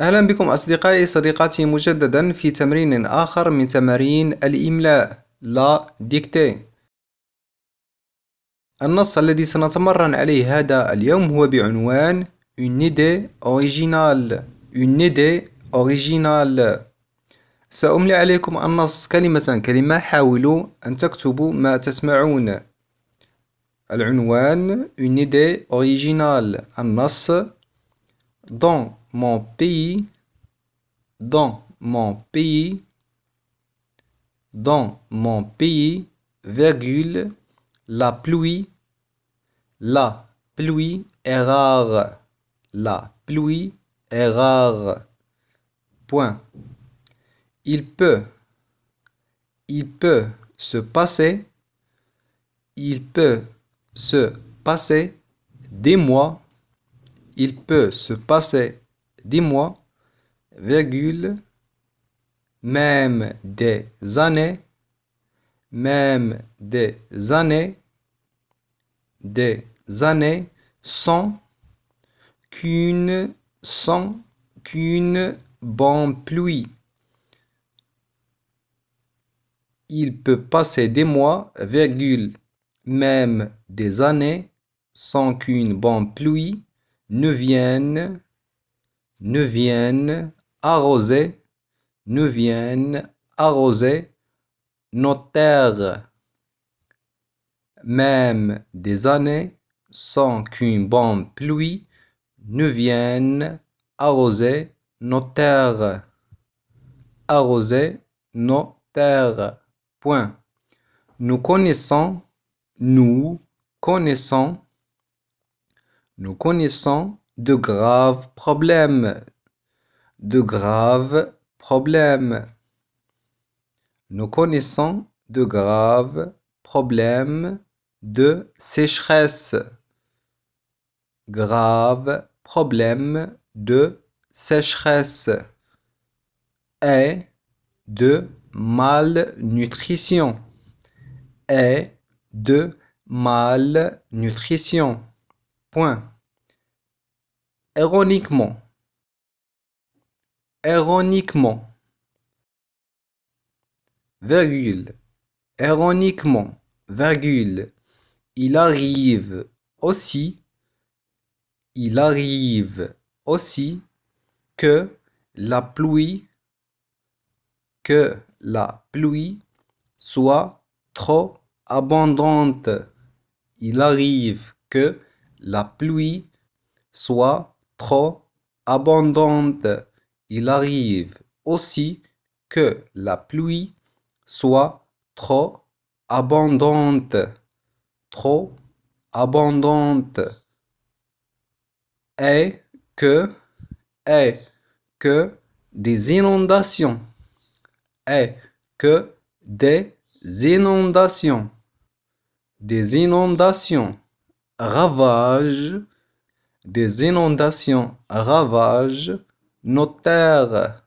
أهلا بكم أصدقائي صديقاتي مجددا في تمرين آخر من تمارين الإملاء لا ديكتي. النص الذي سنتمرن عليه هذا اليوم هو بعنوان une idée originale. سأملي عليكم النص كلمة كلمة، حاولوا أن تكتبوا ما تسمعون. العنوان une idée originale. النص: Dans mon pays, virgule, la pluie est rare, point. Il peut se passer des mois. Virgule, même des années sans qu'une bonne pluie. Il peut passer des mois, virgule, même des années, sans qu'une bonne pluie ne vienne arroser nos terres. Même des années, sans qu'une bonne pluie ne vienne arroser nos terres. Point. Nous connaissons de graves problèmes. Graves problèmes de sécheresse et de malnutrition. Point. Ironiquement, virgule, il arrive aussi que la pluie soit trop abondante. Il arrive aussi que la pluie soit trop abondante et que des inondations ravagent nos terres.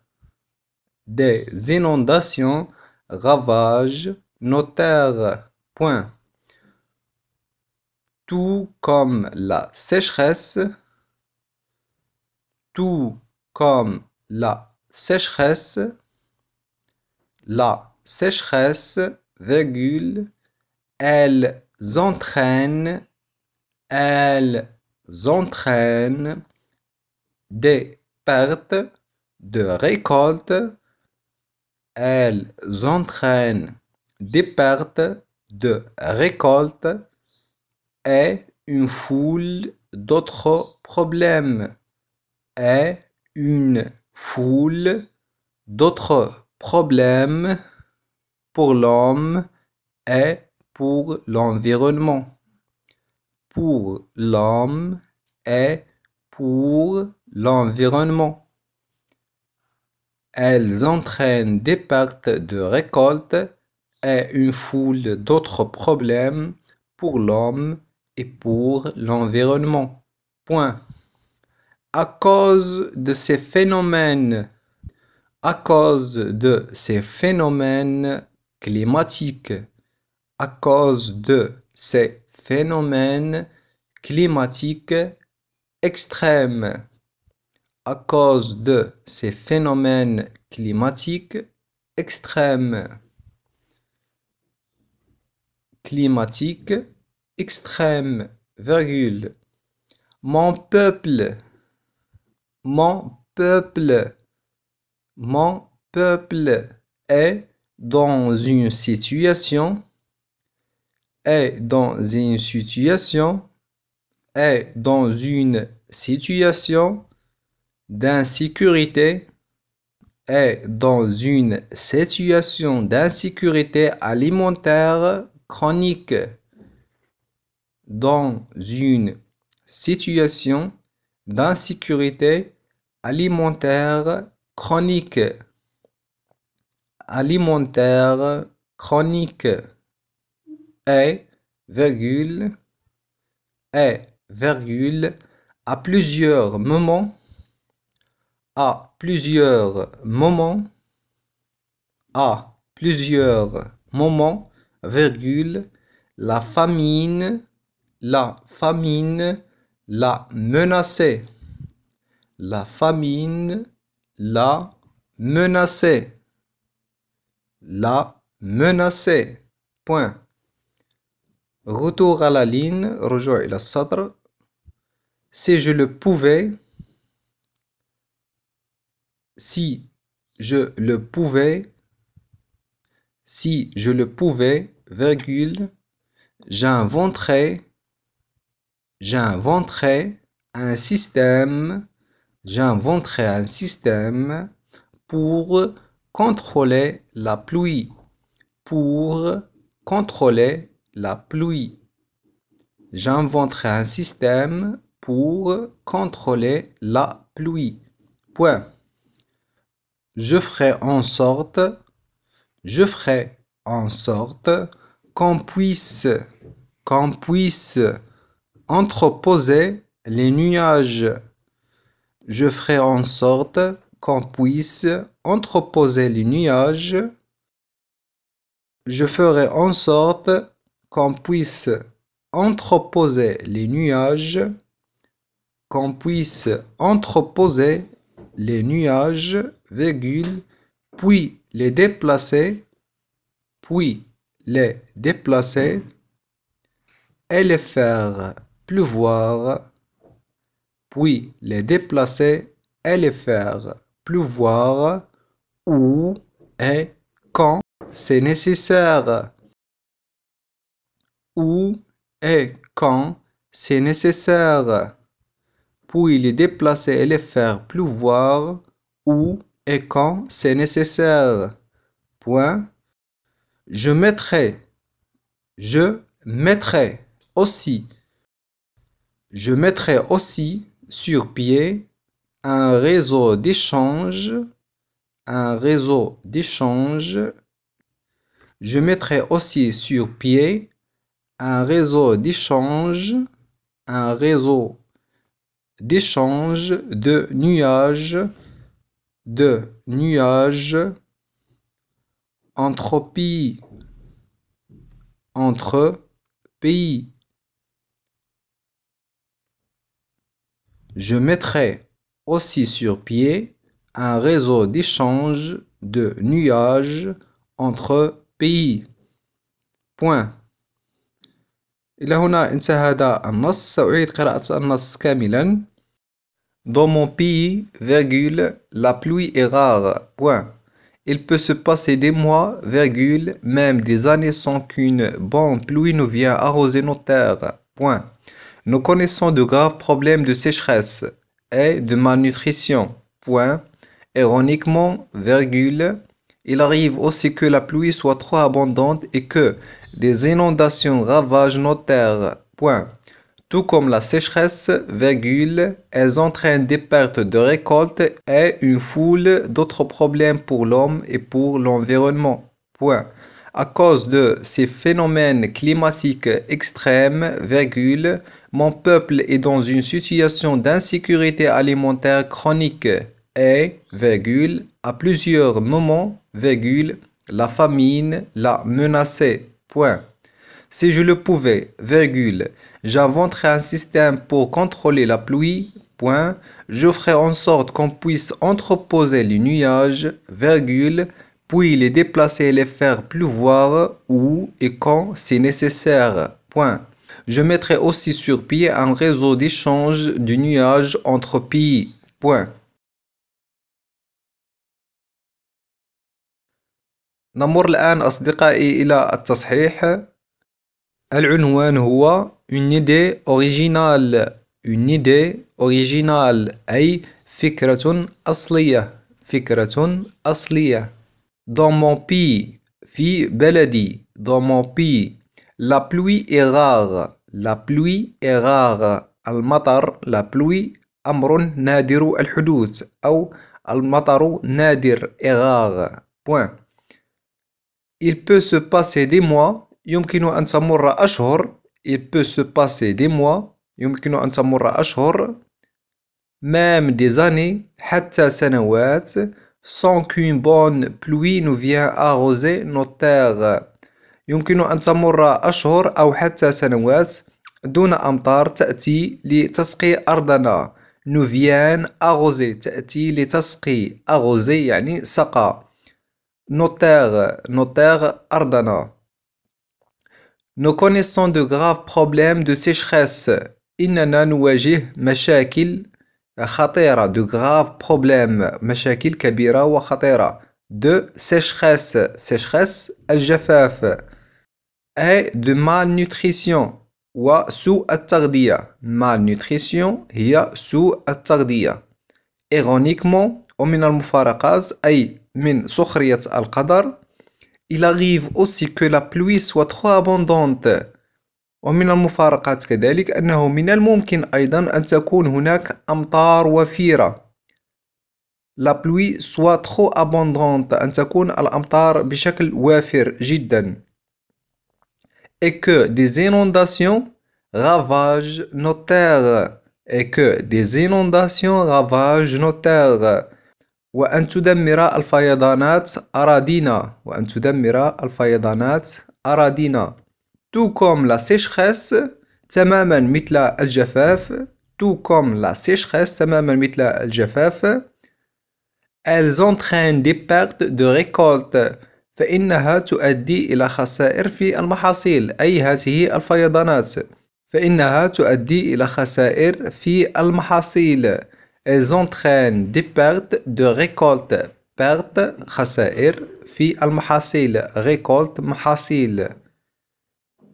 Point. Tout comme la sécheresse, virgule, elles entraînent des pertes de récolte. Et une foule d'autres problèmes. Pour l'homme et pour l'environnement. Elles entraînent des pertes de récolte et une foule d'autres problèmes pour l'homme et pour l'environnement. Point. À cause de ces phénomènes climatiques extrêmes, à cause de ces phénomènes climatiques extrêmes. Extrêmes. Mon peuple est dans une situation d'insécurité alimentaire chronique est, à plusieurs moments, la famine, l'a menacée. Point. Retour à la ligne, رجوع إلى السطر. Si je le pouvais, j'inventerai un système pour contrôler la pluie. Point. Je ferai en sorte qu'on puisse entreposer les nuages. Je ferai en sorte qu'on puisse entreposer les nuages, puis les déplacer, et les faire pleuvoir, où et quand c'est nécessaire. Point. Je mettrai aussi sur pied un réseau d'échange, de nuages, entre pays. Je mettrai aussi sur pied un réseau d'échange de nuages entre pays. Point. إلى هنا انتهى هذا النص. سأعيد قراءة النص كاملا. Dans mon pays, la pluie est rare. Point. Il peut se passer des mois, même des années sans qu'une bonne pluie ne vienne arroser nos terres. Point. Nous connaissons de graves problèmes de sécheresse et de malnutrition. Point. Ironiquement, il arrive aussi que la pluie soit trop abondante et que des inondations ravagent nos terres. Point. Tout comme la sécheresse, elles entraînent des pertes de récoltes et une foule d'autres problèmes pour l'homme et pour l'environnement. Point. À cause de ces phénomènes climatiques extrêmes, mon peuple est dans une situation d'insécurité alimentaire chronique et, à plusieurs moments, la famine l'a menacée. Point. Si je le pouvais, j'inventerais un système pour contrôler la pluie, point, je ferai en sorte qu'on puisse entreposer les nuages, virgule, puis les déplacer et les faire pleuvoir où et quand c'est nécessaire, point. Je mettrai aussi sur pied un réseau d'échange de nuages entre pays, point. نمر الآن أصدقائي إلى التصحيح. العنوان هو une idée originale. Une idée originale أي فكرة أصلية. فكرة أصلية. Dans mon pays, في بلدي. Dans mon pays. La pluie est rare. La pluie est rare. المطر la pluie أمر نادر الحدوث أو المطر نادر est rare. Point. Il peut se passer des mois. يمكن أن تمر أشهر. Il peut se passer des mois. يمكن أن تمر أشهر. Même des années. حتى سنوات. Sans qu'une bonne pluie ne vienne arroser nos terres. يمكن أن تمر أشهر أو حتى سنوات دون أمطار تأتي لتسقي أرضنا. Ne vienne arroser. تأتي لتسقي. arroser يعني سقى. Nos terres, Ardana. Nous connaissons de graves problèmes de sécheresse. Innana nouajih mashakil khatira. De graves problèmes. Mashakil kabira wa khatira. De sécheresse. Sécheresse al-jafaf. Et de malnutrition. Wa sou at-tardiya. Malnutrition hiya sou at-tardiya. Ironiquement, ومن المفارقات أي من سخرية القدر. Il arrive aussi que la pluie soit trop abondante. ومن المفارقات كذلك أنه من الممكن أيضا أن تكون هناك أمطار وفيرة. La pluie soit trop abondante أن تكون الأمطار بشكل وافر جدا. Et que des inondations ravagent nos terres. Et que des inondations ravagent nos terres. وأن تدمر الفيضانات أراضينا. وأن تدمر الفيضانات أراضينا. Tout comme la sécheresse, تماما مثل الجفاف. Tout comme la sécheresse, تماما مثل الجفاف. Elles entraînent des pertes de récolte. فإنها تؤدي إلى خسائر في المحاصيل أي هذه الفيضانات. فإنها تؤدي إلى خسائر في المحاصيل. Elles entraînent des pertes de récolte. Pertes, خسائر في المحاصيل. Récolte, محاصيل.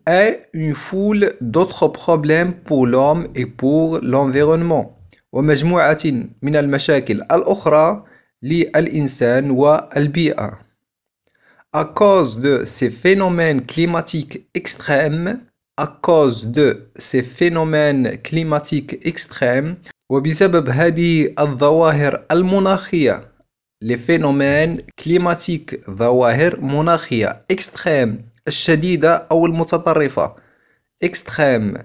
Et une foule d'autres problèmes pour l'homme et pour l'environnement. ومجموعة من المشاكل الأخرى للإنسان والبيئة. À cause de ces phénomènes climatiques extrêmes, à cause de ces phénomènes climatiques extrêmes, وبسبب هذه الظواهر المناخية, les phénomènes climatiques, ظواهر مناخية, extrême, الشديدة أو المتطرفة, extrême,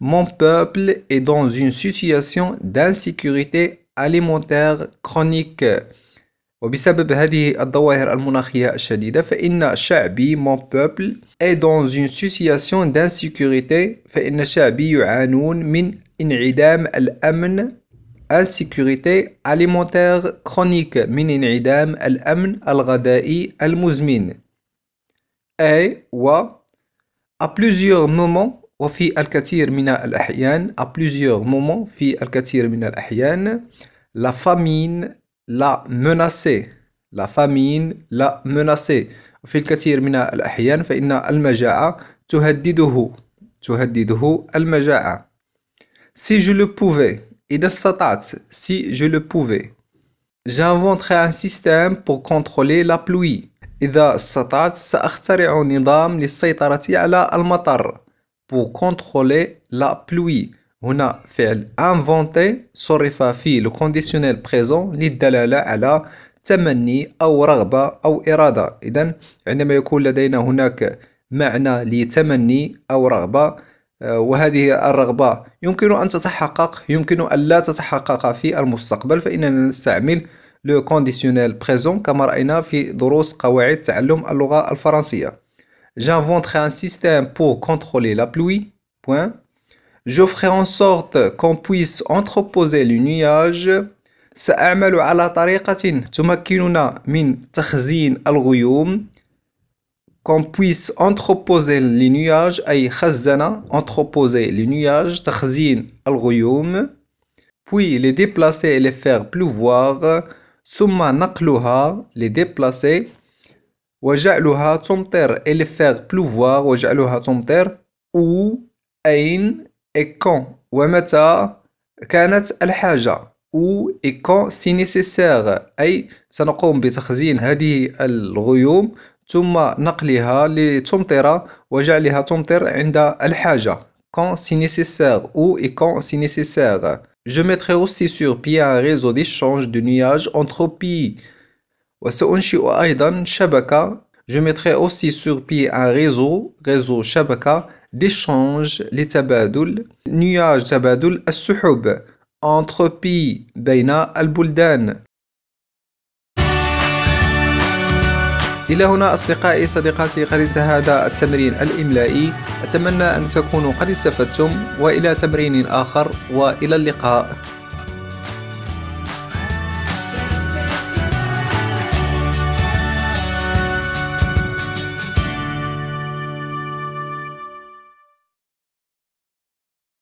mon peuple est dans une situation d'insécurité alimentaire chronique. وبسبب هذه الظواهر المناخية الشديدة فإن شعبي mon peuple est dans une situation d'insécurité. فإن شعبي يعانون من انعدام الأمن, insécurité alimentaire chronique, من انعدام الأمن الغذائي المزمن. أي و à plusieurs moments وفي الكثير من الأحيان, à plusieurs moments في الكثير من الأحيان, la famine la menacée. La famine la menacée. وفي الكثير من الأحيان فإن المجاعة تهدده. تهدده المجاعة. Si je le pouvais. إذا استطعت. Si je le pouvais. J'inventerais un système pour contrôler la pluie. إذا استطعت سأخترع نظام للسيطرة على المطر. Pour contrôler la pluie. هنا فعل inventé صرف في le conditionnel présent للدلالة على تمني أو رغبة أو إرادة. إذن عندما يكون لدينا هناك معنى لتمني أو رغبة وهذه الرغبة يمكن أن تتحقق يمكن أن لا تتحقق في المستقبل فإننا نستعمل le conditionnel présent كما رأينا في دروس قواعد تعلم اللغة الفرنسية. J'inventerai un système pour contrôler la pluie. Je ferai en sorte qu'on puisse entreposer les nuages. سأعمل على طريقة تمكننا من تخزين الغيوم. Qu'on puisse entreposer les nuages, أي خزنة, entreposer les nuages, تخزين الغيوم, puis les déplacer et les faire pleuvoir, ثم نقلها, les déplacer, وجعلها تمطر, et les faire pleuvoir, وجعلها تمطر, ou أين, et quand, ومتى, كانت الحاجة, ou et quand si nécessaire, أي سنقوم بتخزين هذه الغيوم, ثم نقلها لتمطر وجعلها تمطر عند الحاجة, quand si nécessaire, ou et quand si nécessaire. Je mettrai aussi sur pied un réseau d'échange de nuages entre pays. وسأنشئ أيضا شبكة. Je mettrai aussi sur pied un réseau شبكة d'échange لتبادل nuages, تبادل السحب entre pays, بين البلدان. إلى هنا أصدقائي صديقاتي قرأت هذا التمرين الإملائي. أتمنى أن تكونوا قد استفدتم، وإلى تمرين آخر وإلى اللقاء.